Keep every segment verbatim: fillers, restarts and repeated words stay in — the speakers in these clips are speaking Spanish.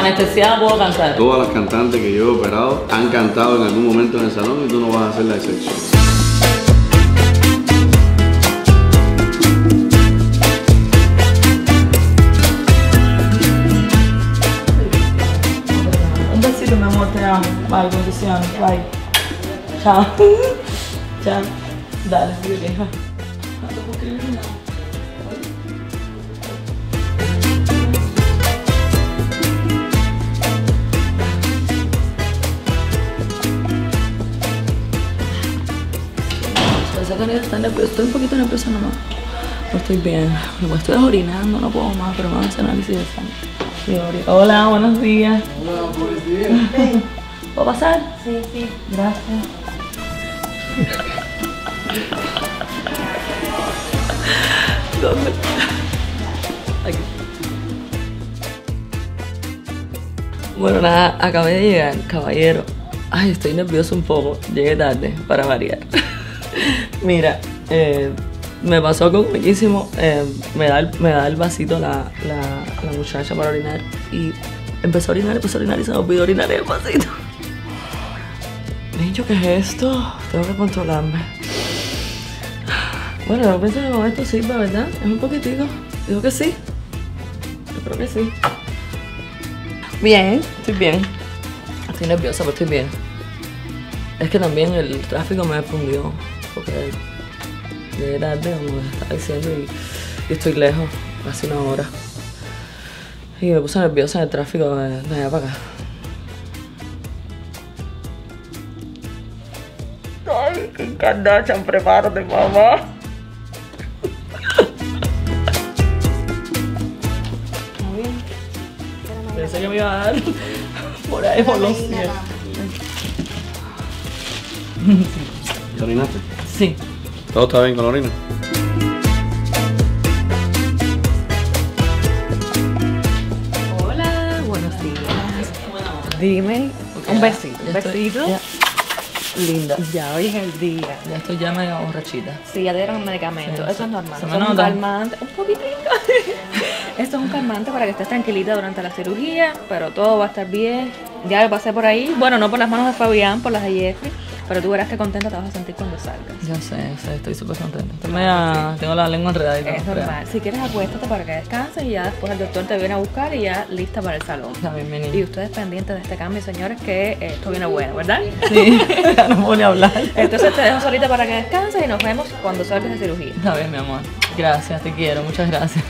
Anestesiada puedo cantar. Todas las cantantes que yo he operado han cantado en algún momento en el salón y tú no vas a hacer la excepción. Un besito, mi amor, te amo. Bye, bendiciones. Bye. Chao. Chao. Dale, vieja. No te puedo creer nada. Estoy un poquito nerviosa nomás. No estoy bien. Me estoy orinando, no puedo más, pero me van a hacer análisis de sangre. Hola, buenos días. Hola, buenos días. Sí. ¿Puedo pasar? Sí, sí. Gracias. ¿Dónde? Aquí. Bueno, nada, acabé de llegar, caballero. Ay, estoy nervioso un poco. Llegué tarde, para variar. Mira, eh, me pasó algo comiquísimo, eh, me, da el, me da el vasito la, la, la muchacha para orinar y empezó a orinar, empezó a orinar y se me olvidó orinar el vasito. Niño, ¿qué es esto? Tengo que controlarme. Bueno, no pienso que con esto sirva, ¿verdad? Es un poquitico. Digo que sí. Yo creo que sí. Bien, estoy bien. Estoy nerviosa, pero estoy bien. Es que también el tráfico me respondió. Porque llegué tarde, como les estaba diciendo, y, y estoy lejos, casi una hora. Y me puse nerviosa en el tráfico de, de allá para acá. ¡Ay, qué Kardashian! ¡Prepárate, mamá! Pensé que me iba a dar por ahí por los pies. ¿Te orinaste? Sí. ¿Todo está bien con la orina? Hola, buenos días. Dime, okay, un besito, un besito. Linda. Ya hoy es el día. Ya estoy ya medio borrachita. Sí, ya te dieron medicamentos, sí, eso es normal. Se me nota. Un calmante, un poquitito. Esto es un calmante para que estés tranquilita durante la cirugía, pero todo va a estar bien. Ya pasé por ahí, bueno, no por las manos de Fabián, por las de Jeffrey. Pero tú verás que contenta te vas a sentir cuando salgas. Yo sé, sé estoy súper contenta. Estoy media, sí. Tengo la lengua enredada y todo. Es normal. Si quieres acuéstate para que descanses y ya después el doctor te viene a buscar y ya lista para el salón. Está bien, bien. Y ustedes pendientes de este cambio, señores, que esto viene bueno, ¿verdad? Sí, ya no puedo ni hablar. Entonces te dejo solita para que descanses y nos vemos cuando salgas de cirugía. Está bien, mi amor. Gracias, te quiero. Muchas gracias.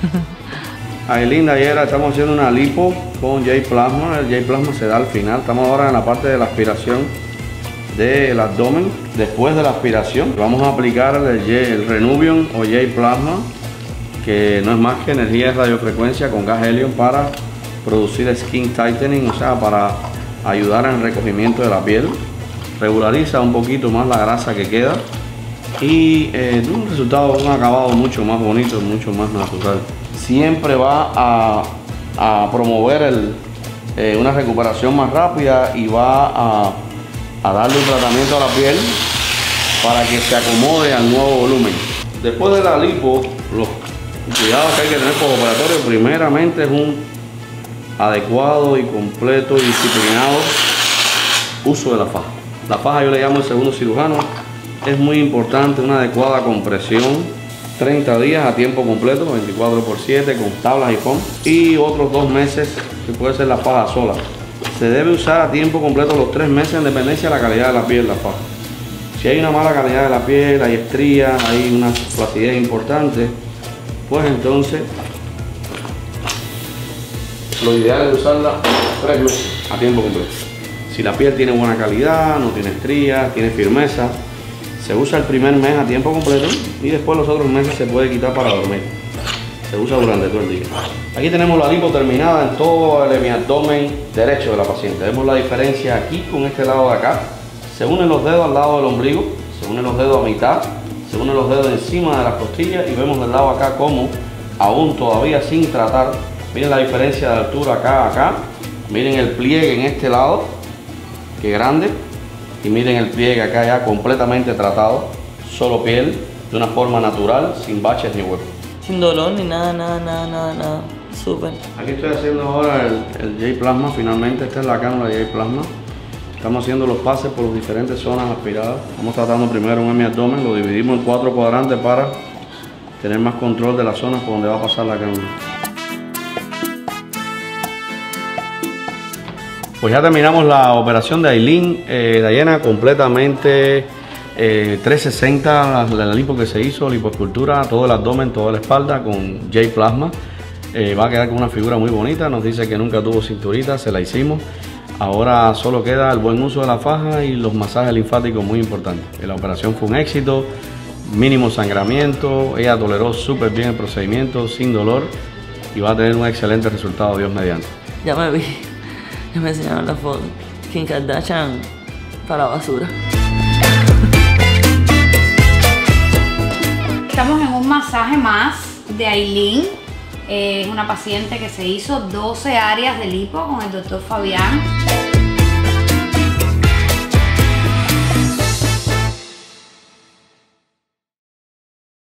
Ailyn Dallera, estamos haciendo una lipo con J-Plasma. El J-Plasma se da al final. Estamos ahora en la parte de la aspiración del abdomen. Después de la aspiración vamos a aplicar el, J, el Renuvion o J-Plasma, que no es más que energía de radiofrecuencia con gas helio para producir skin tightening, o sea, para ayudar en el recogimiento de la piel, regulariza un poquito más la grasa que queda y eh, un resultado, un acabado mucho más bonito, mucho más natural. Siempre va a, a promover el, eh, una recuperación más rápida y va a a darle un tratamiento a la piel para que se acomode al nuevo volumen. Después de la lipo, los cuidados que hay que tener postoperatorio, primeramente es un adecuado y completo y disciplinado uso de la faja. La faja yo le llamo el segundo cirujano, es muy importante una adecuada compresión, treinta días a tiempo completo, veinticuatro por siete con tablas y foam, y otros dos meses que puede ser la faja sola. Se debe usar a tiempo completo los tres meses en dependencia de la calidad de la piel, la faja. Si hay una mala calidad de la piel, hay estrías, hay una flacidez importante, pues entonces lo ideal es usarla tres meses a tiempo completo. Si la piel tiene buena calidad, no tiene estrías, tiene firmeza, se usa el primer mes a tiempo completo y después los otros meses se puede quitar para dormir. Se usa durante todo el día. Aquí tenemos la lipo terminada en todo el hemiabdomen derecho de la paciente. Vemos la diferencia aquí con este lado de acá. Se unen los dedos al lado del ombligo, se unen los dedos a mitad, se unen los dedos encima de las costillas y vemos del lado acá como aún todavía sin tratar. Miren la diferencia de altura acá a acá. Miren el pliegue en este lado, que grande. Y miren el pliegue acá ya completamente tratado. Solo piel, de una forma natural, sin baches ni huecos. Sin dolor ni nada, nada, nada, nada, nada. Súper. Aquí estoy haciendo ahora el, el J-Plasma, finalmente esta es la cánula de J-Plasma. Estamos haciendo los pases por las diferentes zonas aspiradas. Estamos tratando primero un hemiabdomen, lo dividimos en cuatro cuadrantes para tener más control de las zonas por donde va a pasar la cánula. Pues ya terminamos la operación de Ailyn eh, Dallera, completamente eh, trescientos sesenta, la, la lipo que se hizo, lipoescultura, todo el abdomen, toda la espalda con J-Plasma. Eh, va a quedar con una figura muy bonita, nos dice que nunca tuvo cinturita, se la hicimos. Ahora solo queda el buen uso de la faja y los masajes linfáticos muy importantes. La operación fue un éxito, mínimo sangramiento, ella toleró súper bien el procedimiento, sin dolor y va a tener un excelente resultado, Dios mediante. Ya me vi, ya me enseñaron la foto. Kim Kardashian para la basura. Estamos en un masaje más de Ailyn. Es eh, una paciente que se hizo doce áreas de lipo con el doctor Fabián.